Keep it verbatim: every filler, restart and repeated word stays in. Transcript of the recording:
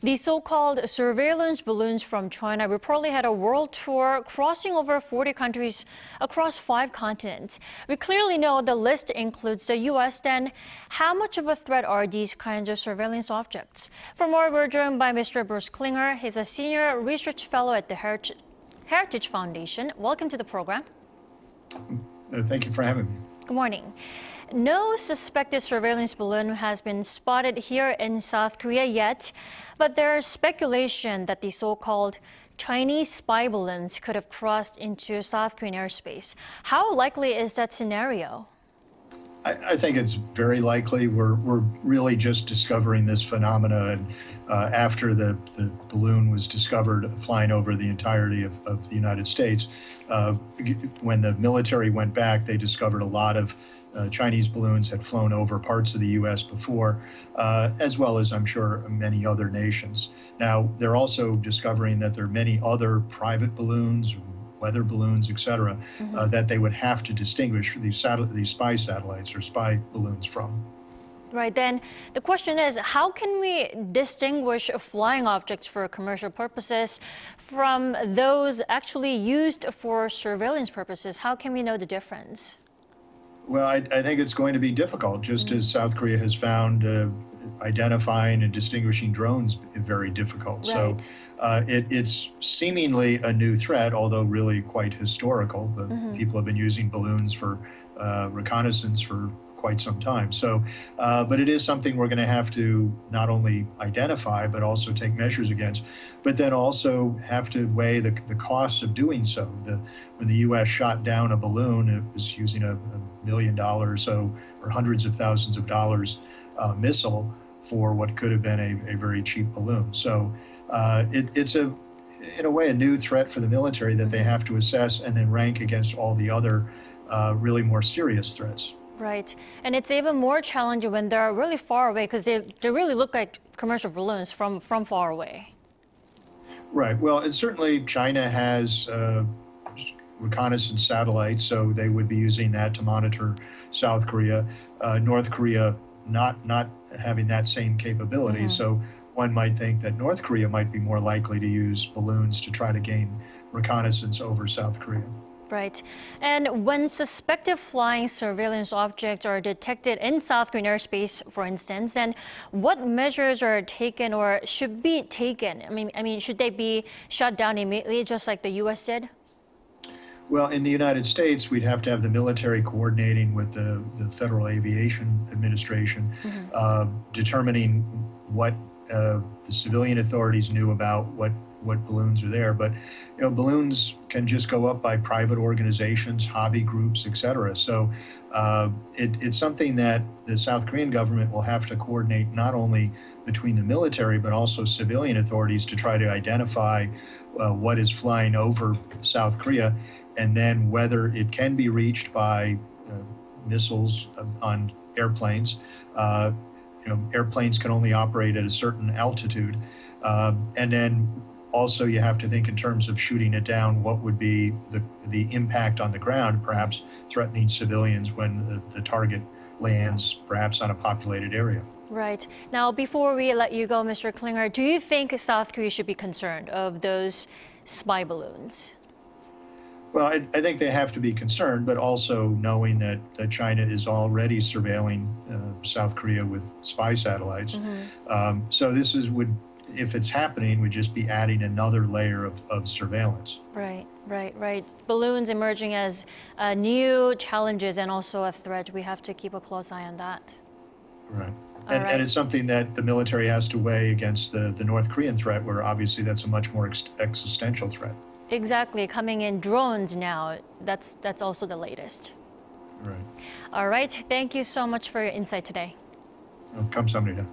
The so-called surveillance balloons from China reportedly had a world tour crossing over forty countries across five continents. We clearly know the list includes the U S. Then, how much of a threat are these kinds of surveillance objects? For more, we're joined by Mister Bruce Klingner. He's a senior research fellow at the Heritage Foundation. Welcome to the program. Thank you for having me. Good morning. No suspected surveillance balloon has been spotted here in South Korea yet, but there is speculation that the so-called Chinese spy balloons could have crossed into South Korean airspace. How likely is that scenario? I, I think it's very likely. We're, we're really just discovering this phenomena, and uh, after the, the balloon was discovered flying over the entirety of, of the United States, uh, when the military went back, they discovered a lot of Uh, Chinese balloons had flown over parts of the U S before, uh, as well as, I'm sure, many other nations. Now, they're also discovering that there are many other private balloons, weather balloons, et cetera, mm-hmm. uh, that they would have to distinguish these, these spy satellites or spy balloons from. Right, then the question is, how can we distinguish flying objects for commercial purposes from those actually used for surveillance purposes? How can we know the difference? Well, I, I think it's going to be difficult, just as South Korea has found uh, identifying and distinguishing drones very difficult. Right. So uh, it, it's seemingly a new threat, although really quite historical. The mm-hmm. people have been using balloons for uh, reconnaissance for quite some time. So, uh, but it is something we're going to have to not only identify, but also take measures against, but then also have to weigh the, the costs of doing so. The, when the U S shot down a balloon, it was using a, a million dollar or so, or hundreds of thousands of dollars uh, missile for what could have been a, a very cheap balloon. So uh, it, it's a, in a way, a new threat for the military that they have to assess and then rank against all the other uh, really more serious threats. Right. And it's even more challenging when they're really far away, because they, they really look like commercial balloons from, from far away. Right. Well, and certainly China has uh, reconnaissance satellites, so they would be using that to monitor South Korea. Uh, North Korea not, not having that same capability. Mm-hmm. So one might think that North Korea might be more likely to use balloons to try to gain reconnaissance over South Korea. Right. And when suspected flying surveillance objects are detected in South Korean airspace, for instance, and what measures are taken or should be taken? I mean, I mean, should they be shut down immediately, just like the U S did? Well, in the United States, we'd have to have the military coordinating with the, the Federal Aviation Administration, mm-hmm. uh, determining what uh, the civilian authorities knew about what what balloons are there. But you know, balloons can just go up by private organizations, hobby groups, et cetera. So uh, it, it's something that the South Korean government will have to coordinate not only between the military, but also civilian authorities to try to identify uh, what is flying over South Korea, and then whether it can be reached by uh, missiles on airplanes. Uh, you know, airplanes can only operate at a certain altitude. Uh, and then also, you have to think in terms of shooting it down, what would be the, the impact on the ground, perhaps threatening civilians when the, the target lands, perhaps on a populated area. Right. Now, before we let you go, Mister Klingner, do you think South Korea should be concerned of those spy balloons? Well, I, I think they have to be concerned, but also knowing that, that China is already surveilling uh, South Korea with spy satellites. Mm-hmm. um, so this is would if it's happening, we'd just be adding another layer of, of surveillance. Right, right, right. Balloons emerging as uh, new challenges and also a threat. We have to keep a close eye on that. Right. And, right. and it's something that the military has to weigh against the, the North Korean threat, where obviously that's a much more ex existential threat. Exactly. Coming in drones now, that's, that's also the latest. Right. All right. Thank you so much for your insight today. Come someday.